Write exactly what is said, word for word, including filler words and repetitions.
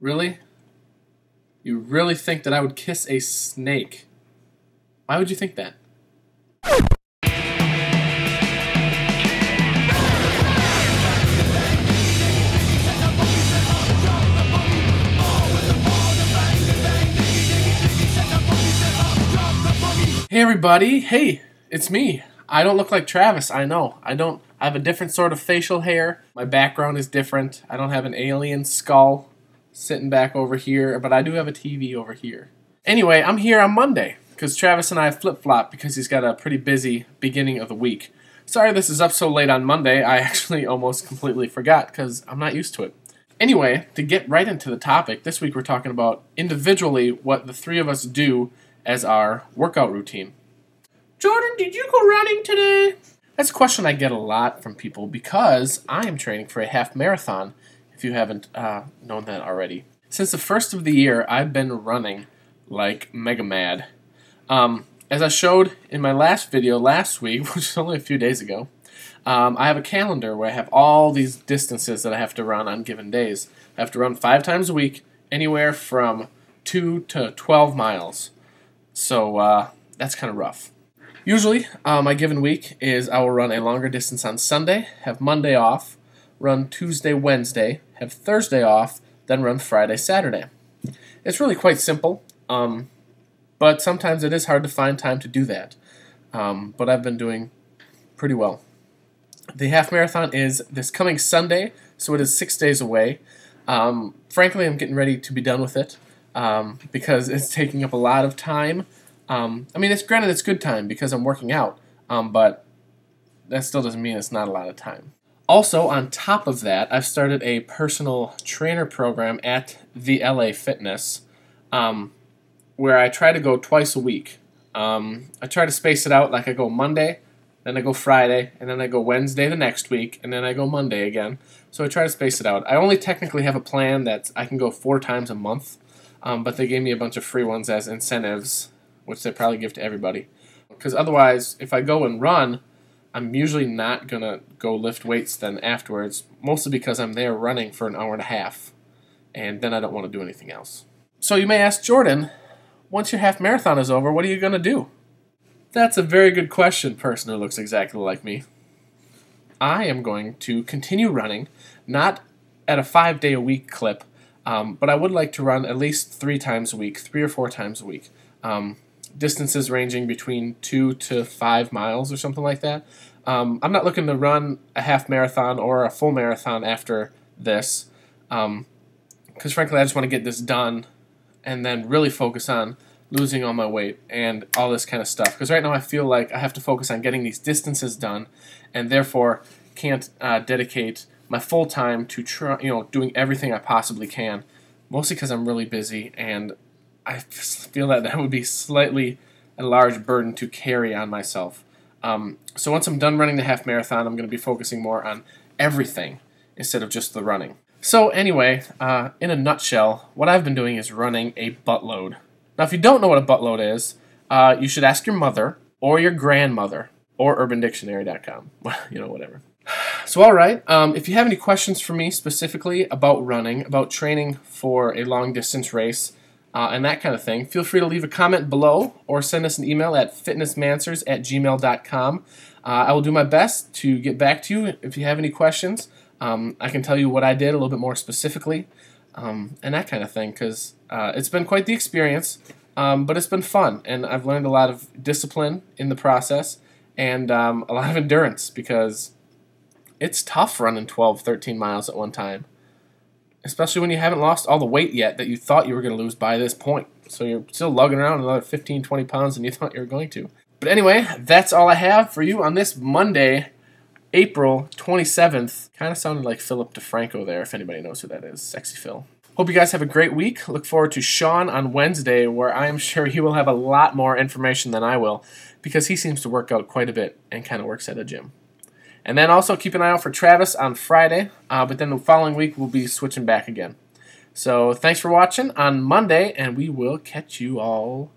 Really? You really think that I would kiss a snake? Why would you think that? Hey everybody, hey, it's me. I don't look like Travis, I know. I don't. I have a different sort of facial hair. My background is different. I don't have an alien skull sitting back over here, but I do have a T V over here. Anyway, I'm here on Monday because Travis and I flip-flop because he's got a pretty busy beginning of the week. Sorry this is up so late on Monday. I actually almost completely forgot because I'm not used to it. Anyway, to get right into the topic, this week we're talking about individually what the three of us do as our workout routine. Jordan, did you go running today? That's a question I get a lot from people because I am training for a half marathon, if you haven't uh, known that already. Since the first of the year, I've been running like mega mad. Um, as I showed in my last video last week, which is only a few days ago, um, I have a calendar where I have all these distances that I have to run on given days. I have to run five times a week, anywhere from two to twelve miles. So uh, that's kind of rough. Usually, uh, my given week is I will run a longer distance on Sunday, have Monday off, run Tuesday, Wednesday, have Thursday off, then run Friday, Saturday. It's really quite simple, um, but sometimes it is hard to find time to do that. Um, but I've been doing pretty well. The half marathon is this coming Sunday, so it is six days away. Um, frankly, I'm getting ready to be done with it. Um, because it's taking up a lot of time. Um, I mean, it's granted it's good time because I'm working out, um, but that still doesn't mean it's not a lot of time. Also, on top of that, I've started a personal trainer program at the L A Fitness um, where I try to go twice a week. Um, I try to space it out like I go Monday, then I go Friday, and then I go Wednesday the next week, and then I go Monday again. So I try to space it out. I only technically have a plan that I can go four times a month. Um, but they gave me a bunch of free ones as incentives, which they probably give to everybody. Because otherwise, if I go and run, I'm usually not going to go lift weights then afterwards, mostly because I'm there running for an hour and a half, and then I don't want to do anything else. So you may ask, Jordan, once your half marathon is over, what are you going to do? That's a very good question, person who looks exactly like me. I am going to continue running, not at a five-day-a-week clip, Um, but I would like to run at least three times a week, three or four times a week. Um, distances ranging between two to five miles or something like that. Um, I'm not looking to run a half marathon or a full marathon after this, um, because frankly I just want to get this done and then really focus on losing all my weight and all this kind of stuff. Because right now I feel like I have to focus on getting these distances done and therefore can't uh, dedicate my full time to try, you know, doing everything I possibly can, mostly because I'm really busy and I feel that that would be slightly a large burden to carry on myself. Um, so once I'm done running the half marathon, I'm going to be focusing more on everything instead of just the running. So anyway, uh, in a nutshell, what I've been doing is running a buttload. Now, if you don't know what a buttload is, uh, you should ask your mother or your grandmother or urban dictionary dot com, you know, whatever. So all right, um, if you have any questions for me specifically about running, about training for a long-distance race, uh, and that kind of thing, feel free to leave a comment below or send us an email at fitness manswers at gmail dot com. Uh, I will do my best to get back to you if you have any questions. Um, I can tell you what I did a little bit more specifically um, and that kind of thing because uh, it's been quite the experience, um, but it's been fun, and I've learned a lot of discipline in the process and um, a lot of endurance because it's tough running twelve, thirteen miles at one time, especially when you haven't lost all the weight yet that you thought you were going to lose by this point. So you're still lugging around another fifteen, twenty pounds than you thought you were going to. But anyway, that's all I have for you on this Monday, April twenty-seventh. Kind of sounded like Philip DeFranco there, if anybody knows who that is. Sexy Phil. Hope you guys have a great week. Look forward to Sean on Wednesday, where I am sure he will have a lot more information than I will because he seems to work out quite a bit and kind of works at a gym. And then also keep an eye out for Travis on Friday, uh, but then the following week we'll be switching back again. So thanks for watching on Monday, and we will catch you all